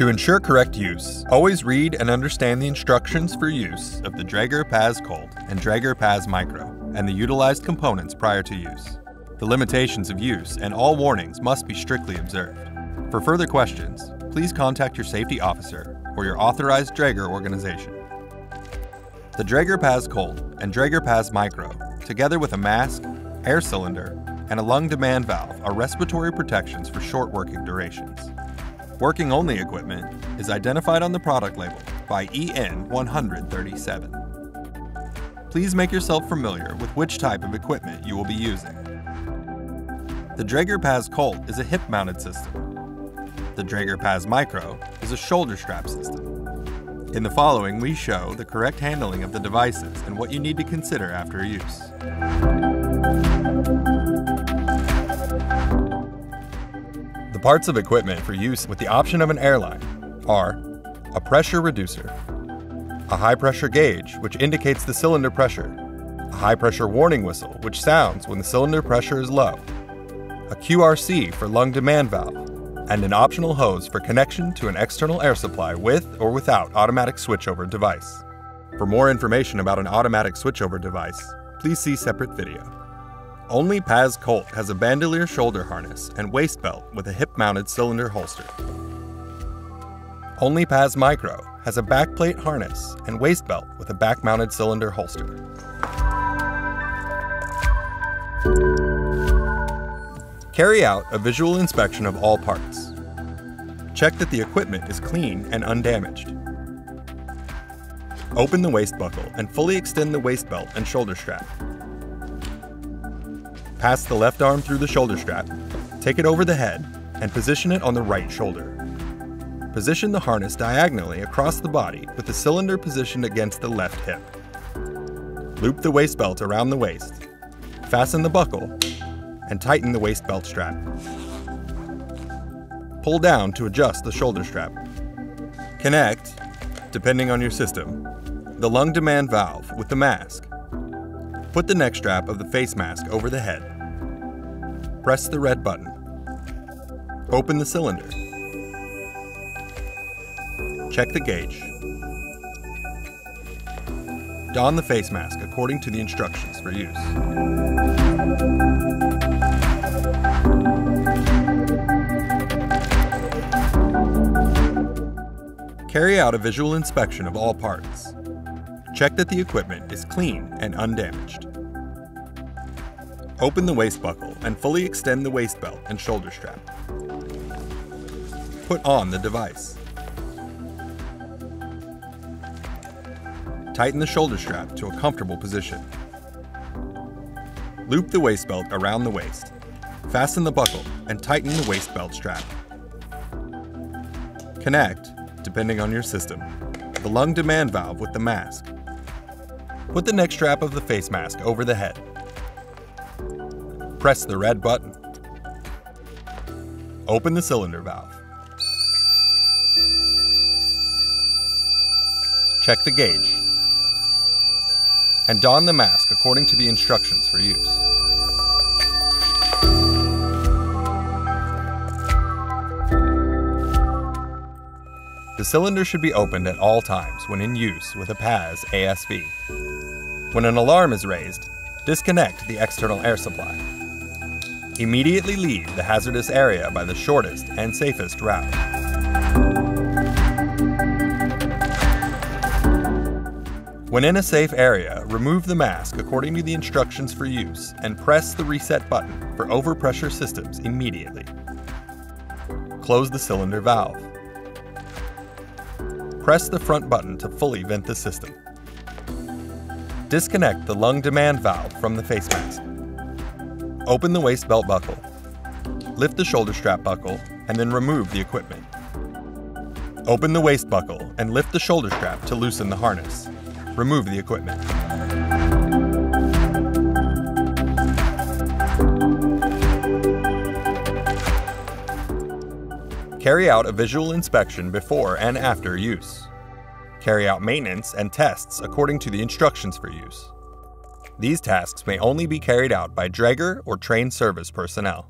To ensure correct use, always read and understand the instructions for use of the Dräger PAS Colt and Dräger PAS Micro and the utilized components prior to use. The limitations of use and all warnings must be strictly observed. For further questions, please contact your safety officer or your authorized Dräger organization. The Dräger PAS Colt and Dräger PAS Micro, together with a mask, air cylinder, and a lung demand valve are respiratory protections for short working durations. Working only equipment is identified on the product label by EN-137. Please make yourself familiar with which type of equipment you will be using. The Dräger PAS Colt is a hip-mounted system. The Dräger PAS Micro is a shoulder strap system. In the following, we show the correct handling of the devices and what you need to consider after use. The parts of equipment for use with the option of an airline are a pressure reducer, a high-pressure gauge which indicates the cylinder pressure, a high-pressure warning whistle which sounds when the cylinder pressure is low, a QRC for lung demand valve, and an optional hose for connection to an external air supply with or without automatic switchover device. For more information about an automatic switchover device, please see separate video. Only PAS Colt has a bandolier shoulder harness and waist belt with a hip-mounted cylinder holster. Only PAS Micro has a backplate harness and waist belt with a back-mounted cylinder holster. Carry out a visual inspection of all parts. Check that the equipment is clean and undamaged. Open the waist buckle and fully extend the waist belt and shoulder strap. Pass the left arm through the shoulder strap, take it over the head, and position it on the right shoulder. Position the harness diagonally across the body with the cylinder positioned against the left hip. Loop the waist belt around the waist, fasten the buckle, and tighten the waist belt strap. Pull down to adjust the shoulder strap. Connect, depending on your system, the lung demand valve with the mask. Put the neck strap of the face mask over the head. Press the red button. Open the cylinder. Check the gauge. Don the face mask according to the instructions for use. Carry out a visual inspection of all parts. Check that the equipment is clean and undamaged. Open the waist buckle and fully extend the waist belt and shoulder strap. Put on the device. Tighten the shoulder strap to a comfortable position. Loop the waist belt around the waist. Fasten the buckle and tighten the waist belt strap. Connect, depending on your system, the lung demand valve with the mask. Put the neck strap of the face mask over the head. Press the red button. Open the cylinder valve. Check the gauge. And don the mask according to the instructions for use. The cylinder should be opened at all times when in use with a PAS ASV. When an alarm is raised, disconnect the external air supply. Immediately leave the hazardous area by the shortest and safest route. When in a safe area, remove the mask according to the instructions for use and press the reset button for overpressure systems immediately. Close the cylinder valve. Press the front button to fully vent the system. Disconnect the lung demand valve from the face mask. Open the waist belt buckle. Lift the shoulder strap buckle and then remove the equipment. Open the waist buckle and lift the shoulder strap to loosen the harness. Remove the equipment. Carry out a visual inspection before and after use. Carry out maintenance and tests according to the instructions for use. These tasks may only be carried out by Dräger or trained service personnel.